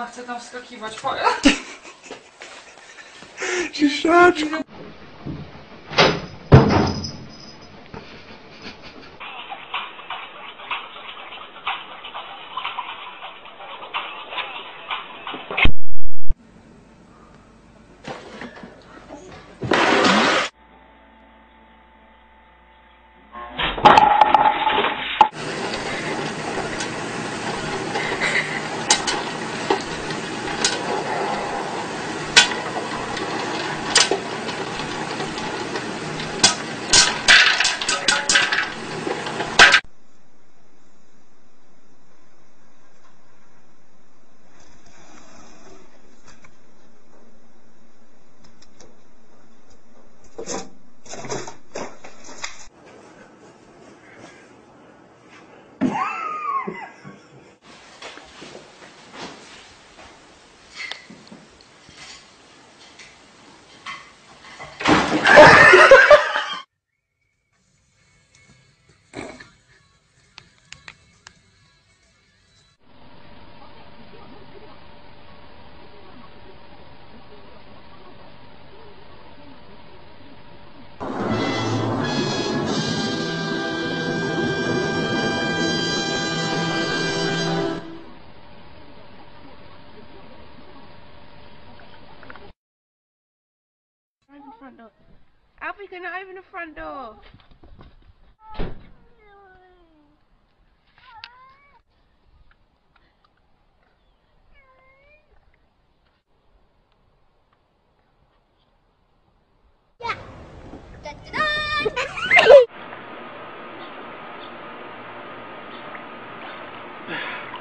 ona chce tam wskakiwać. Ciszaczku. Alfie, can I open the front door? Yeah. Da, da, da.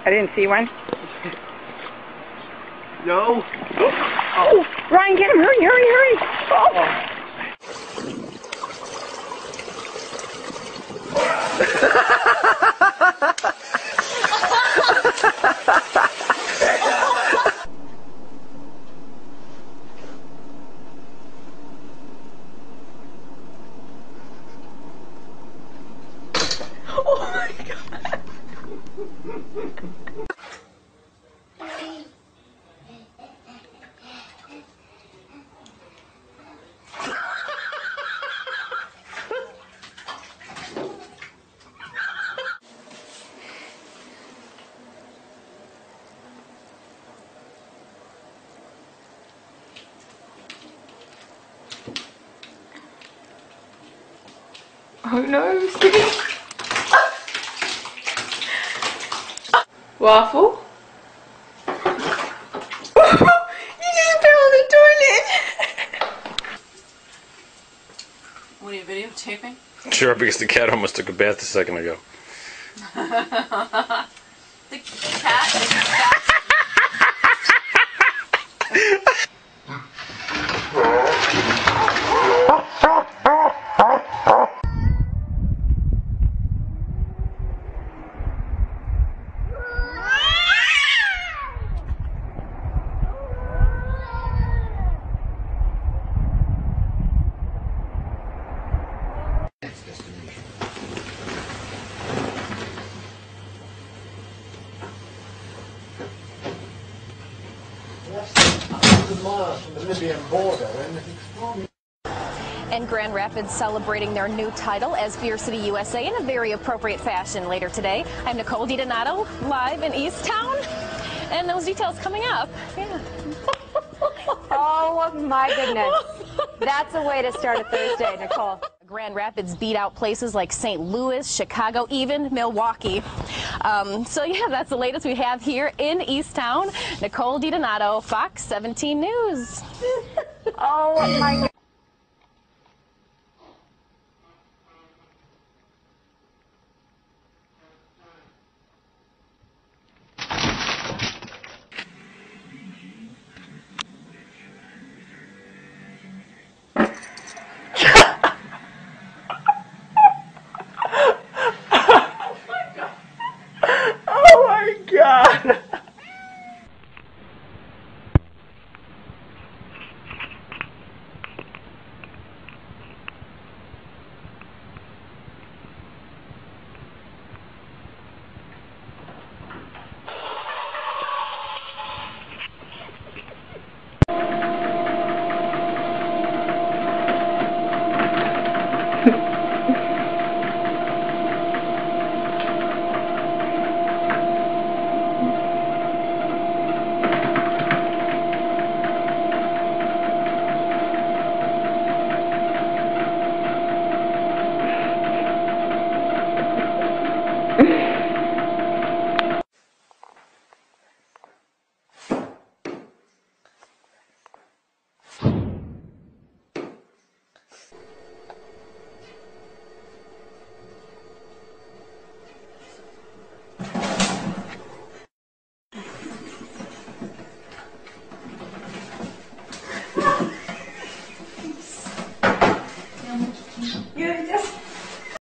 I didn't see one. No. Oh, Ryan, get him! Hurry, hurry, hurry! Oh. Oh my God. Oh no, Waffle? You just fell on the toilet! What are you videotaping? Sure, because the cat almost took a bath a second ago. The cat is fast. And Grand Rapids celebrating their new title as Beer City USA in a very appropriate fashion later today. I'm Nicole DiDonato, live in East Town, and those details coming up. Yeah. Oh my goodness. That's a way to start a Thursday, Nicole. Grand Rapids beat out places like St. Louis, Chicago, even Milwaukee. So yeah, that's the latest we have here in East Town. Nicole DiDonato, Fox 17 News. Oh my God.